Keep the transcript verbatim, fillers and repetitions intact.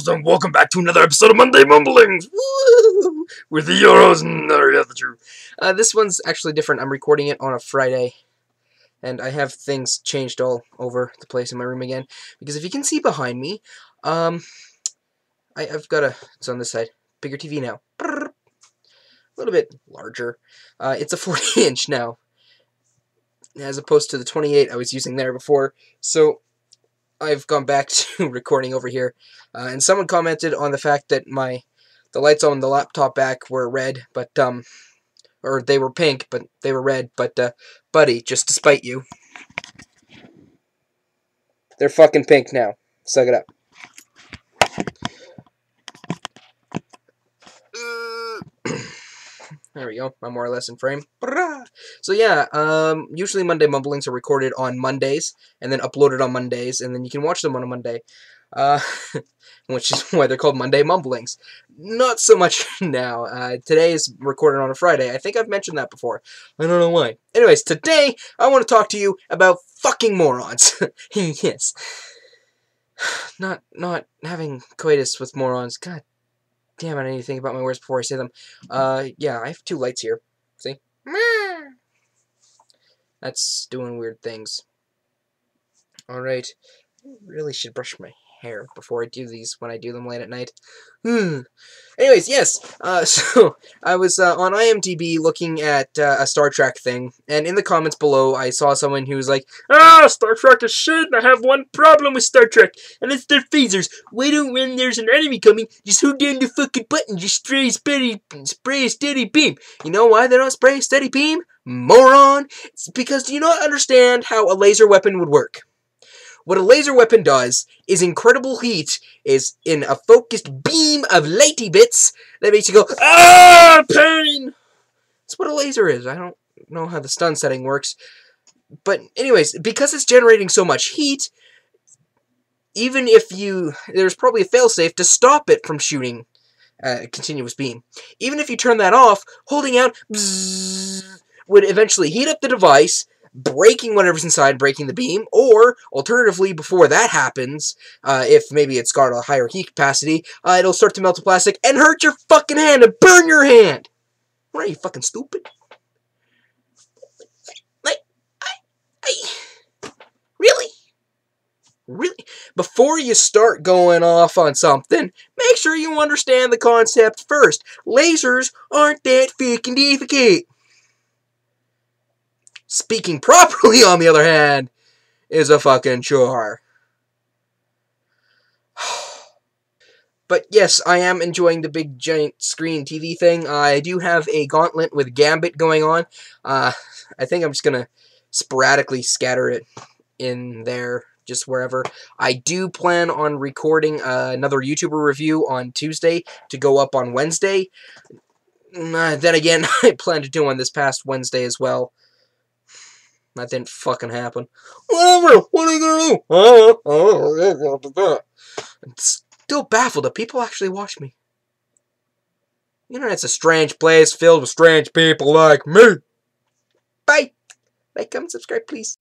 Castles, and welcome back to another episode of Monday Mumblings! Woo! With the Euros and the truth. Uh, this one's actually different. I'm recording it on a Friday, and I have things changed all over the place in my room again. Because if you can see behind me, um, I, I've got a, it's on this side, bigger T V now. A little bit larger. Uh, it's a forty inch now, as opposed to the twenty-eight I was using there before. So I've gone back to recording over here, uh, and someone commented on the fact that my the lights on the laptop back were red, but um, or they were pink, but they were red. But uh, buddy, just to spite you, they're fucking pink now. Suck it up. There we go. I'm more or less in frame. So yeah, um, usually Monday Mumblings are recorded on Mondays and then uploaded on Mondays, and then you can watch them on a Monday, uh, which is why they're called Monday Mumblings. Not so much now. Uh, today is recorded on a Friday. I think I've mentioned that before. I don't know why. Anyways, today I want to talk to you about fucking morons. Yes. Not not having coitus with morons. God. Damn, I need to think about my words before I say them. Uh, yeah, I have two lights here. See? That's doing weird things. Alright. I really should brush my hair before I do these when I do them late at night. Hmm. Anyways, yes. Uh, so, I was uh, on I M D B looking at uh, a Star Trek thing, and in the comments below, I saw someone who was like, "Ah, Star Trek is shit, and I have one problem with Star Trek, and it's their phasers. Why don't, when there's an enemy coming, just hold down the fucking button, just spray a steady, spray a steady beam. You know why they don't spray a steady beam? Moron. It's because do you not understand how a laser weapon would work? What a laser weapon does is incredible heat is in a focused beam of lighty bits that makes you go, ah, pain! That's what a laser is. I don't know how the stun setting works. But anyways, because it's generating so much heat, even if you... There's probably a failsafe to stop it from shooting a continuous beam. Even if you turn that off, holding out bzzz, would eventually heat up the device, breaking whatever's inside, breaking the beam, or, alternatively, before that happens, uh, if maybe it's got a higher heat capacity, uh, it'll start to melt the plastic and hurt your fucking hand and burn your hand! What are you, fucking stupid? Like, I, I, really? Really? Before you start going off on something, make sure you understand the concept first. Lasers aren't that fucking difficult. Speaking properly, on the other hand, is a fucking chore. But yes, I am enjoying the big giant screen T V thing. Uh, I do have a gauntlet with Gambit going on. Uh, I think I'm just going to sporadically scatter it in there, just wherever. I do plan on recording uh, another YouTuber review on Tuesday to go up on Wednesday. Uh, then again, I plan to do one this past Wednesday as well. That didn't fucking happen. Whatever! What are you gonna do? I'm still baffled that people actually watch me. The internet's a strange place filled with strange people like me. Bye! Like, comment, subscribe, please.